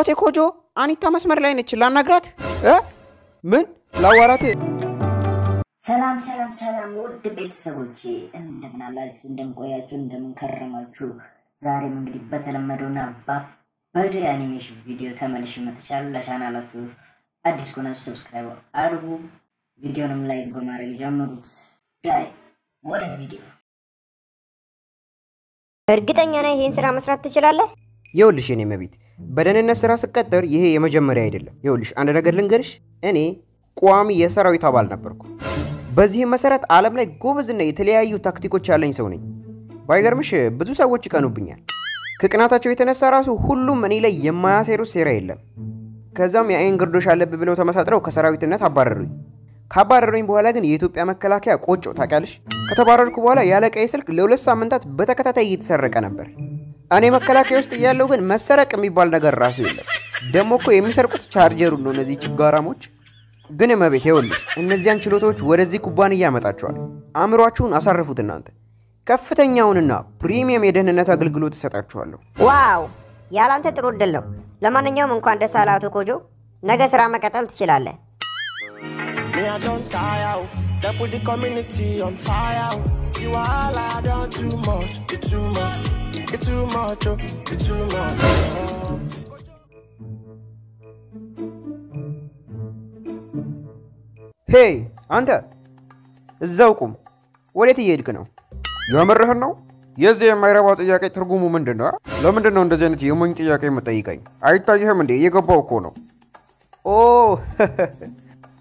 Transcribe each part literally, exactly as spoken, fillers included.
تكوجو أني تماس مرلين تشلان نقرات إيه من لا وراتي سلام سلام سلام ود بيت سوتشي عندنا لا عندنا قوية عندنا كرمة شو زاري من قريب بتلام مرونا باب بدي أنيميشن فيديو تمارش متشال لشان على شو أديس كنا سبسكرايب أربو فيديو نم لايك بمارك جامروس لاي ود فيديو أرجعتني أنا هين سلام سرعت تشلال له يقولش يعني ما بيت بدن الناس راس كتر يهي ما جمر عيدله يقولش أنا رجل لنجرش أنا قوامي يسرع ويتابع لنا بركو بزيه مسارات عالم لا جوبز إنه يتلي أيو تكتيكو تشالين سوني بايجر مش بدو سووا تشكانو بنيا كقناة تشوي تناس راس وخلوا منيلا يما يسيرو سيريلا كذا مي عين قردوش على ببلو تمسات رو كسرع ويتنات هبارروي هبارروي بوهلا جن يوتيوب أما كلاكيا كوتشو تاكلش كتباررك بوهلا يالك أيسلك لولا سامنتات بتكتات يتسرق نبر أنا ما كلاك يوست يالوجن مسرك أمي بالنجار راسيله دمو كو أمي سرقت شارجر ونو نزيج غاراموج جنب ما بيتهولش النزيان شلوتوش ورزي كوباني يامت أشوال أمر واتشون أسرع فوت النات كفتن ياوننا بريميوم يدهن نتاقل قلوت ست أشواله واو يلا أنت ترد دلهم لما نجوم إنكو عند سالاتو كوجو نجس راما كتلت شلاله That put the community on fire. You are all I done too much. It's too much. It's too much. It's too much. Hey, Anta. Zaukum. What did you do? You are married now. Yes, I am married. What is your case? Through whom you married? No, married. No, doesn't it? You married. Your case is not easy. I thought you married. You go back home. Oh.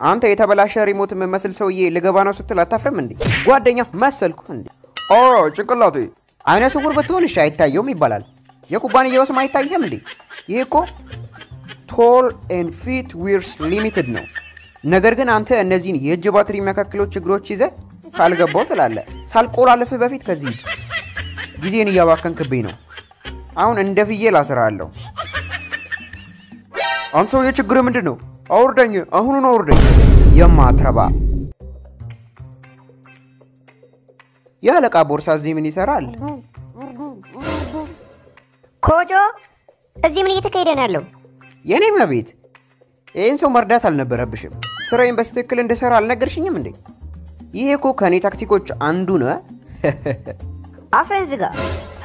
أنت يتابع ريموت من مسل سوية لجوانا ستلا تفرمندي. قادينيا مسل كوندي. أوه شكلاتي. أنا سكور بتول شايت تايومي بالال. يكو باني يوس ماي تايمندي. يكو tall and feet wears limited no. نعرجن أنت النزين يجبات ريمكا كيلو تجروت شيزه. خالق بطل على. سال كورال في بفيت كزيد. جزيني يا واقن كبينو. أون اندفي يلاسر على. أنسو يجبرو مندنو. أوردني أهونون أوردني يا ماثربا يا لك أبورسا زميني سرال كوجو زميني تكيدن هلو يعني ما بيت إنسو مردات هلنا بربشم سرين بس تكلن دسرال نقرشين يمندي يهكو كاني تكتيكوش عندونا أفنزغا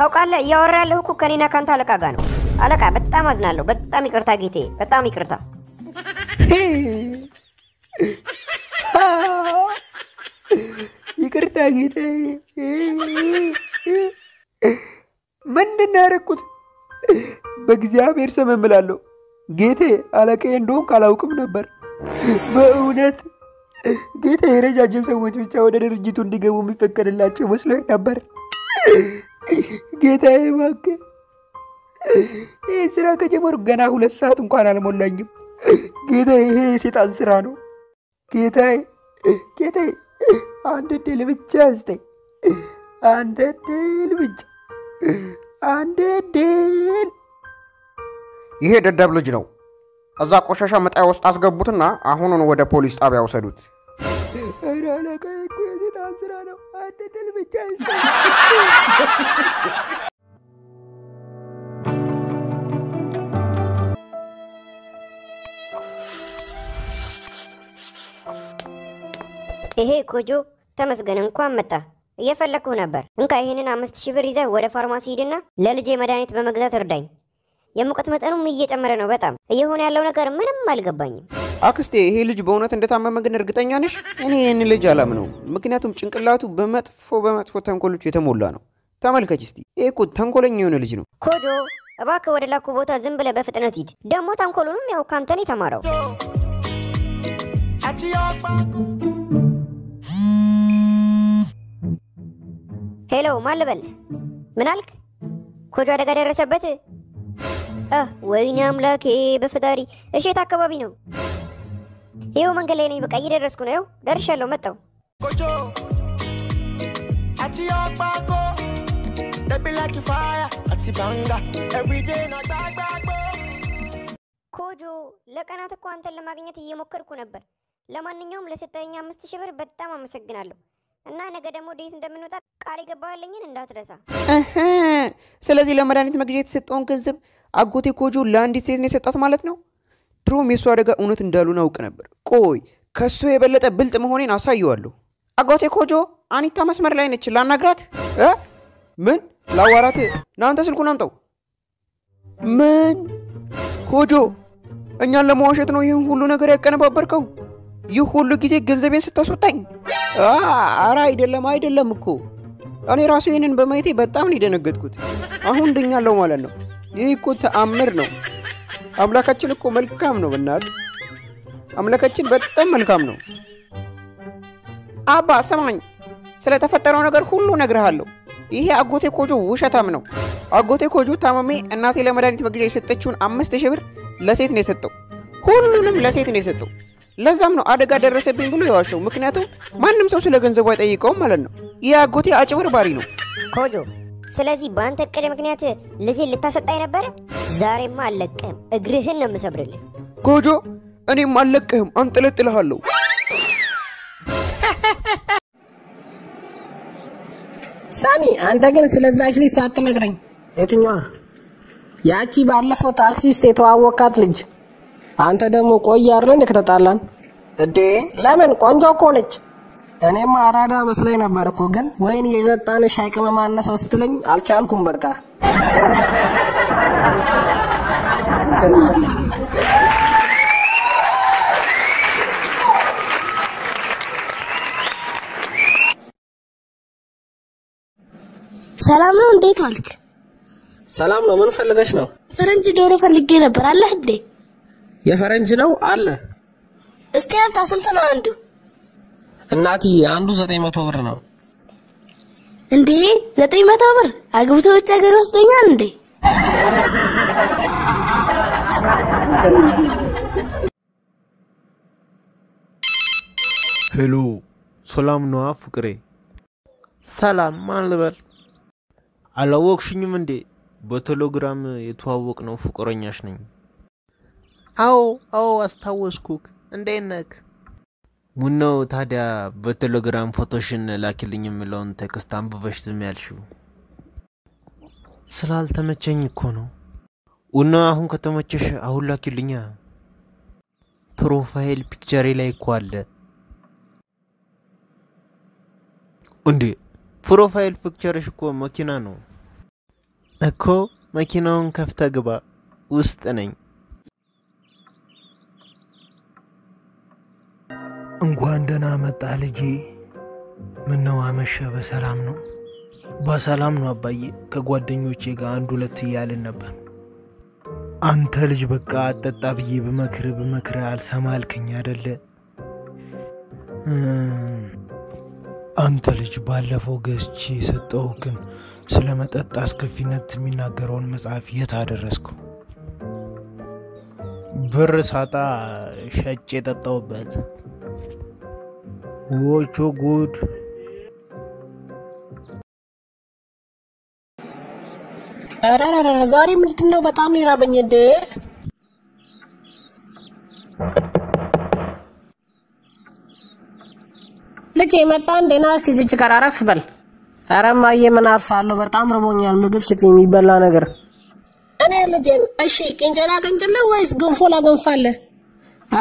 هو قال يا ورال هو كاني نكانت هلك أغانو هلك بتا مزنالو بتا ميكرتا جيتي بتا ميكرتا ይቅርታ ጌታዬ ምንድን ነው ያደረኩት በእግዚአብሔር ስም እምላለሁ ጌቴ አለቀዬ እንደሆነ ካላውቅም ነበር በእውነት ጌቴ ረጃጅም ሰዎች ብቻ ወደ ድርጅቱ እንዲገቡ የሚፈቀድላቸው መስሎኝ ነበር ጌታዬ እባክህ ስራ ከጀመርኩ ገና ሁለት ሰዓት እንኳን አልሞላኝም ጌታዬ ይሄ ሰይጣን ስራ ነው ጌታዬ ጌታዬ አንድ ድል ብቻ አስተይ አንድ ድል ብቻ አንድ ድል ይሄ ደደብ ልጅ ነው እዛ ቆሻሻ መጣያ ውስጥ አስገቡትና አሁኑን ወደ ፖሊስ ጣቢያ ወሰዱት አረ አለቃዬ እኮ የሰይጣን ስራ ነው አንድ ድል ብቻ አስተይ إيه كوجو تمسكن إنكم متى يفلكوا نبر إنك هنا نامست شبر إذا ولا فارماسي دنا لا لجي مداني تبى مجزات ردين يا مكتمت أنا مية أمرنا بتم أيه هنا لونا كرم من مالك باني أكستي هي لجبونة تندت عم مجن رقتين يعنيش يعني هني لجالا منو مكناتهم تشنك الله تبمت فبمت فتهم كل شيء تمولانو تامل كجستي إيه كود ثم كلن يونا لجنو كوجو أباك ورلا كوبوتا زنبلة بفتنا تيج دمو ثم كلنو مياو كانتني تمارو هلو مالبل منالك كوجو على قدر سبته آه وين أملاكي بفداري إيش يتعقبوا بينو يوم من قلني بقى يدير رسكونه يو درش لهم متو كوجو أتياك باكو دبي like fire أتي بانجا every day not back back كوجو لك أنا تكو أنت لما جنتي يوم كركون أبر لما نيوم لستة أيام مستشفى بتمام مسكنا له أنا أنا قدامو ديس دمنو تا كاري كبار ليني ننداس رسا. أها سلازي لما راني تمجيت ست أونك زب أقوتي كوجو لاندي سيد نسيت أسمالتنا. درو ميسوارك أونو تندالو ناو كنبر. كوي كسوه بلت أبلت مهوني ناسا يوالو. أقوتي كوجو أني تامس مر ليني تشلان نقرات. ها من لا وراتي نانتا سلكو نامتو. من كوجو أني الله مواشة نو يهولو نقرأ كنبا بركو. يهولو كذي جنزبين ستة سوتين. آه أرا إيدلا ما إيدلا مكو. أنا راسي إنن بميتي بتأمل إيدنا قد كت. أهون دينيا لو مالنا. يكوت أمرنا. أملا كتشل كمل كامنو بنات. أملا كتشل بتأمل كامنو. أبا سمعني. سلطة فترة نقدر خلو نقدرهالو. إيه أقوتي كوجو وش تامنو. أقوتي كوجو تامامي الناتي لما راني تبغي ستة تشون أمس تشبر لسيت نسيتو. خلو نم لسيت نسيتو. لازمنا أدعى دراسة بينقلوا يا شو مكناتو ما نمسوا سلعة زوايد أي كم مالنا يا غوتي أجبر بارينو كوجو سلازي بان تكرر مكناته لجي لتاسات أين برا زاري مالكهم أجرهن مسابرلي كوجو أنا مالكهم أنت لا تلهالو سامي أنت كن سلازاك لي ساعة مغرين إتنيا يا كي بالله فتاكسي ستوا وكاتلج أنت دمو كوي يارلن دكتاتالن، ده لمن كونجو كونج، أنا ما أرادا مسلي نباركوجن، وين يجت تاني شاي كمان ما أنا سوستلين، ألشال كومبركا. سلام لون ديت ولك. سلام لون من فلقش لون. فرنجي دورو فلقينا برالله دي. يا فرنج نو الله استيام تاسمتنا عندو الناتي عندو زتي متوبر نو اندي زتي متوبر اغبتو وچ اگر وسدኛ اندي هلو سلام نو فكري سلام مالبر አላወቅሽኝም እንዴ በቴሌግራም የተዋወቅነው ፍቅረኛሽ ነኝ አው አው አስተዋወስኩክ እንዴት ነክ ሙኖ ታዲያ በቴሌግራም ፎቶሽን ላኪልኝ ምለውን ቴክስት አንብበሽ ዝም ያልሽው ስላልተመቸኝ እኮ ነው እና አሁን ከተመቸሽ አሁን ላኪልኛ ፕሮፋይል ፒክቸሪ ላይ እኮ አለ እንዴ ፕሮፋይል ፒክቸርሽ እኮ መኪና ነው እኮ መኪናውን ከፍተህ ግባ ውስጥ ነኝ እንኳን ደህና መጣህ ልጄ ምን ነው አመሸ በሰላም ነው በሰላም ነው አባዬ ከጓደኞቼ ጋር አንድ ሁለት ያልን ነበር አንተ ልጅ በቃ አጠጣ ብዬ በመክር በመክር አልሰማልከኝ አይደለ አንተ ልጅ ባለፈው ገስቺ ሰጠውክን ስለመጠጣ አስከፊነት የሚናገረውን መጽሐፍ የት አደረስከው ብር ሳጣ ሸጬ ተጣውበት Watch your good. Arararara, sorry, I'm not able to hear you. Let's see, my tan dena is just cararafbal. Aram, I am an arfalo, but I'm wrong. I'm not going to be ballanagar. Ara, let's see, I shake. Injala, injala, why is gunfala gunfala?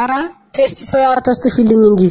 Ara, test so yar test feeling inji.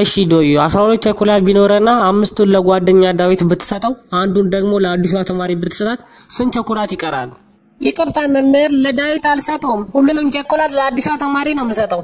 እሺ ዶዩ አስራ ሁለት ቸኮሌት ቢኖርና አምስቱን ለጓደኛ ዳዊት ብትሰጠው አንዱን ደግሞ ለአዲሷ ተማሪ ብትሰጣት ስንት ቸኮሌት ይቀራል ይቀርታ መምህር ለዳዊት አልሰጠውም ሁሉንም ቸኮሌት ለአዲሷ ተማሪ ነው የምሰጠው